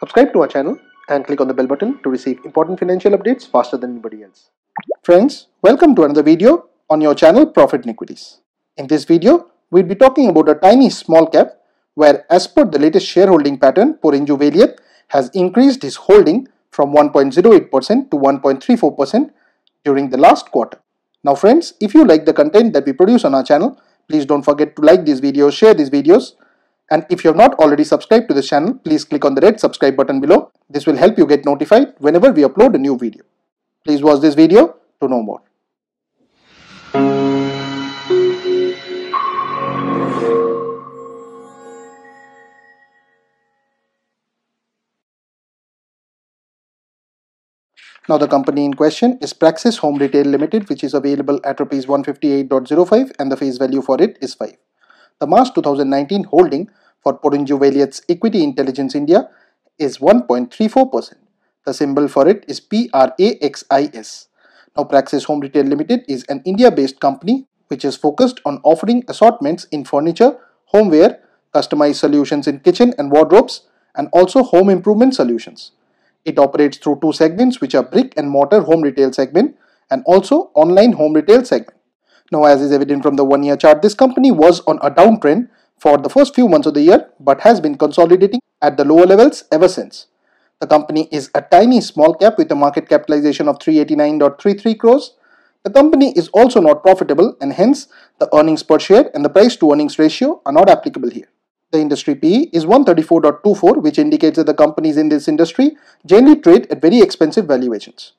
Subscribe to our channel and click on the bell button to receive important financial updates faster than anybody else. Friends, welcome to another video on your channel Profit In Equities. In this video, we'll be talking about a tiny small cap where, as per the latest shareholding pattern, Porinju Veliyath has increased his holding from 1.08% to 1.34% during the last quarter. Now friends, if you like the content that we produce on our channel, please don't forget to like these videos, share these videos, and if you have not already subscribed to this channel, please click on the red subscribe button below. This will help you get notified whenever we upload a new video. Please watch this video to know more. Now the company in question is Praxis Home Retail Limited, which is available at Rs 158.05 and the face value for it is 5. The March 2019 holding for Porinju Veliyath's Equity Intelligence India is 1.34%. The symbol for it is PRAXIS. Now Praxis Home Retail Limited is an India-based company which is focused on offering assortments in furniture, homeware, customized solutions in kitchen and wardrobes, and also home improvement solutions. It operates through two segments, which are brick and mortar home retail segment and also online home retail segment. Now, as is evident from the one-year chart, this company was on a downtrend for the first few months of the year but has been consolidating at the lower levels ever since. The company is a tiny small cap with a market capitalization of 389.33 crores. The company is also not profitable and hence the earnings per share and the price to earnings ratio are not applicable here. The industry PE is 134.24, which indicates that the companies in this industry generally trade at very expensive valuations.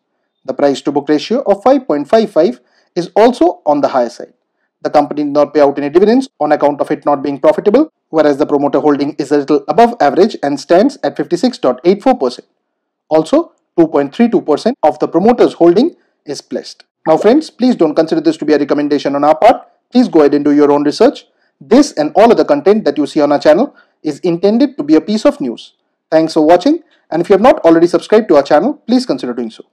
The price to book ratio of 5.55 is also on the higher side. The company did not pay out any dividends on account of it not being profitable, whereas the promoter holding is a little above average and stands at 56.84%. Also, 2.32% of the promoter's holding is pledged. Now friends, please don't consider this to be a recommendation on our part. Please go ahead and do your own research. This and all other content that you see on our channel is intended to be a piece of news. Thanks for watching, and if you have not already subscribed to our channel, please consider doing so.